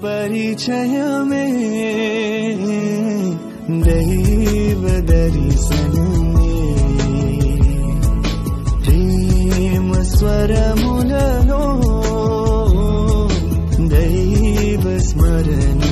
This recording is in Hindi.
परिचय में दैव दर्शन में प्रेम स्वर मुनलो दैव स्मरण